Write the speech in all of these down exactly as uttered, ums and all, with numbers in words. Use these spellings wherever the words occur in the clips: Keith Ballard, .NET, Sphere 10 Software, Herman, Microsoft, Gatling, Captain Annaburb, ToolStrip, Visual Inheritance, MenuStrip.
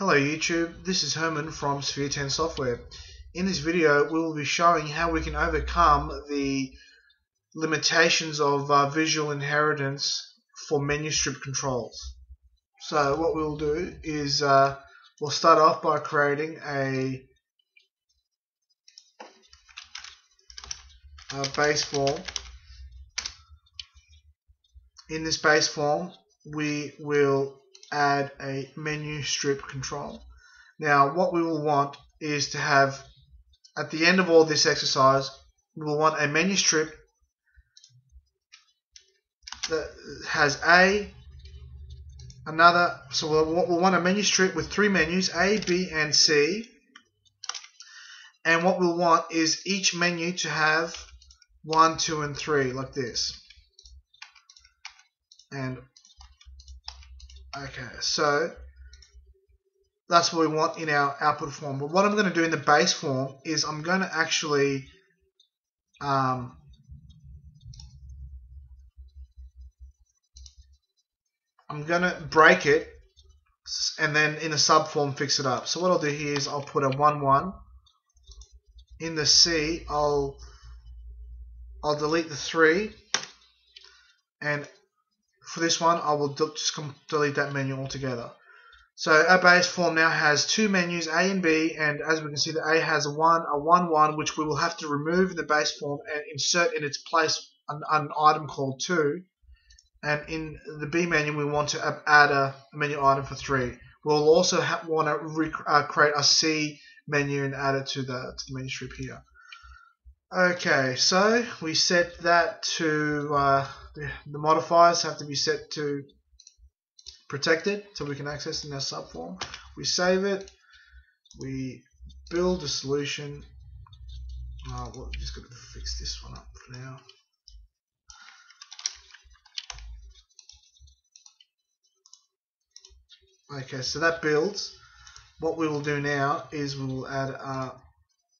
Hello YouTube, this is Herman from Sphere ten Software. In this video we will be showing how we can overcome the limitations of uh, visual inheritance for MenuStrip controls. So what we'll do is uh, we'll start off by creating a, a base form. In this base form we will add a menu strip control. Now what we will want is to have, at the end of all this exercise, we will want a menu strip that has a another so we'll, we'll want a menu strip with three menus, A, B and C, and what we'll want is each menu to have one, two and three, like this. And okay, so that's what we want in our output form. But what I'm going to do in the base form is I'm going to actually um, I'm going to break it and then in the subform fix it up. So what I'll do here is I'll put a one one in the C. I'll I'll delete the three, and for this one, I will just delete that menu altogether. So our base form now has two menus, A and B, and as we can see, the A has a one, a one one, which we will have to remove in the base form and insert in its place an, an item called two. And in the B menu, we want to add a menu item for three. We'll also want to uh, create a C menu and add it to the, to the menu strip here. Okay, so we set that to uh, the, the modifiers have to be set to protected so we can access in our subform. We save it, we build a solution. Oh, well, we're just going to fix this one up for now. Okay, so that builds. What we will do now is we will add a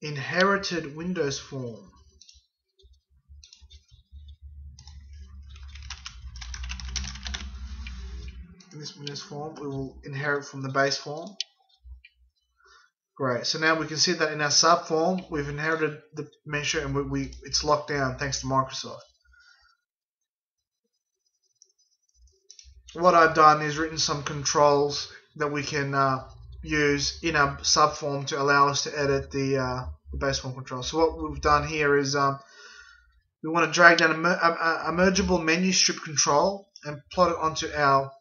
inherited Windows form. In this Windows form we will inherit from the base form. Great, so now we can see that in our subform we've inherited the measure and we, we it's locked down thanks to Microsoft. What I've done is written some controls that we can uh, use in our subform to allow us to edit the, uh, the base form control. So what we've done here is um, we want to drag down a, mer a, a mergeable menu strip control and plot it onto our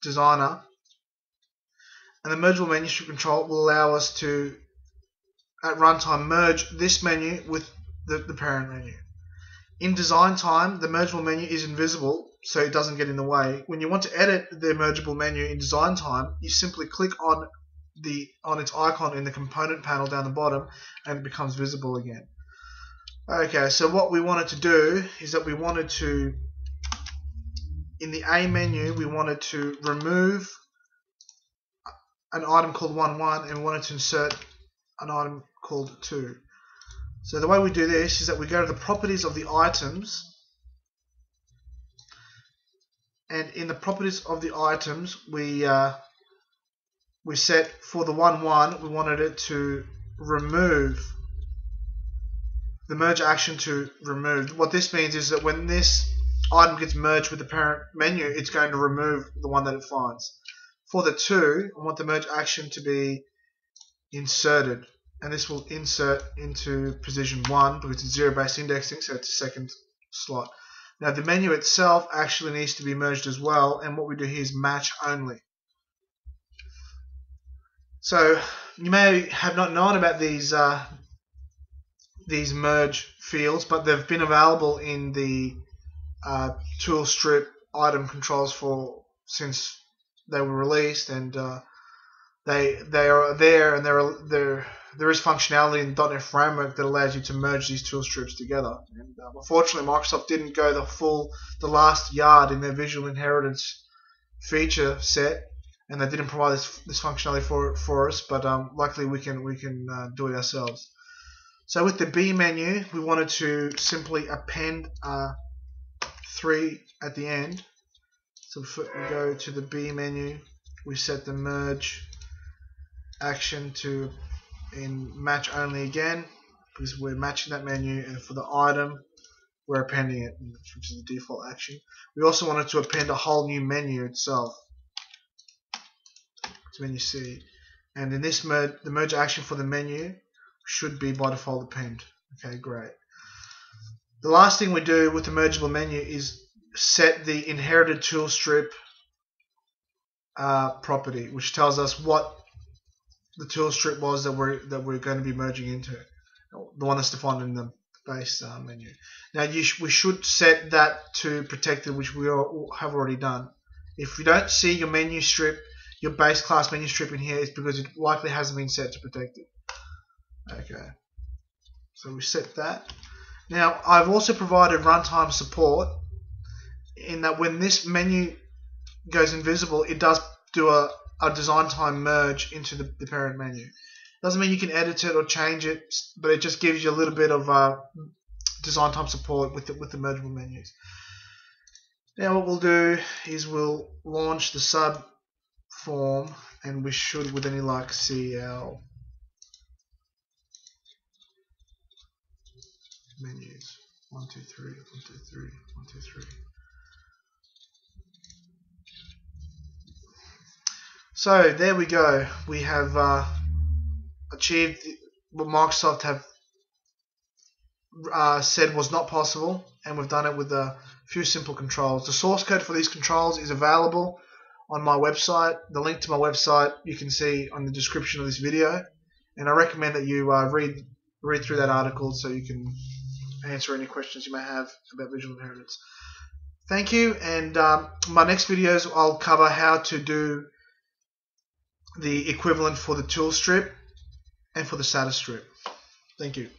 designer. And the mergeable menu strip control will allow us to, at runtime, merge this menu with the, the parent menu. In design time, the mergeable menu is invisible, so it doesn't get in the way. When you want to edit the mergeable menu in design time, you simply click on the on its icon in the component panel down the bottom and it becomes visible again. Okay, so what we wanted to do is that we wanted to, in the A menu, we wanted to remove an item called one one and we wanted to insert an item called two. So the way we do this is that we go to the properties of the items, and in the properties of the items we uh, we set for the one one, we wanted it to remove the merge action to remove. What this means is that when this item gets merged with the parent menu, it's going to remove the one that it finds. For the two, I want the merge action to be inserted, and this will insert into position one because it's zero-based indexing, so it's the second slot. Now the menu itself actually needs to be merged as well, and what we do here is match only. So you may have not known about these uh, these merge fields, but they've been available in the uh, ToolStrip item controls for since they were released, and uh, they they are there, and there are there. There is functionality in the dot net framework that allows you to merge these tool strips together. And um, unfortunately, Microsoft didn't go the full, the last yard in their visual inheritance feature set, and they didn't provide this, this functionality for for us. But um, luckily, we can we can uh, do it ourselves. So with the B menu, we wanted to simply append uh, three at the end. So if we go to the B menu, we set the merge action to in match only again, because we're matching that menu, and for the item we're appending it, which is the default action. We also wanted to append a whole new menu itself. It's menu C, and in this mer the merge action for the menu should be by default append. Okay, great. The last thing we do with the mergeable menu is set the inherited tool strip uh, property, which tells us what the tool strip was that we're that we're going to be merging into, the one that's defined in the base uh, menu. Now you sh we should set that to protected, which we all have already done. If you don't see your menu strip, your base class menu strip in here, is because it likely hasn't been set to protected. Okay, so we set that. Now I've also provided runtime support, in that when this menu goes invisible, it does do a, a design time merge into the, the parent menu. Doesn't mean you can edit it or change it, but it just gives you a little bit of uh, design time support with the, with the mergeable menus. Now what we'll do is we'll launch the sub form, and we should, with any luck, see our menus. One, two, three, one, two, three, one, two, three. So there we go. We have uh, achieved what Microsoft have uh, said was not possible, and we've done it with a few simple controls. The source code for these controls is available on my website. The link to my website you can see on the description of this video, and I recommend that you uh, read read through that article so you can answer any questions you may have about visual inheritance. Thank you, and um, my next videos I'll cover how to do the equivalent for the tool strip and for the SATA strip. Thank you.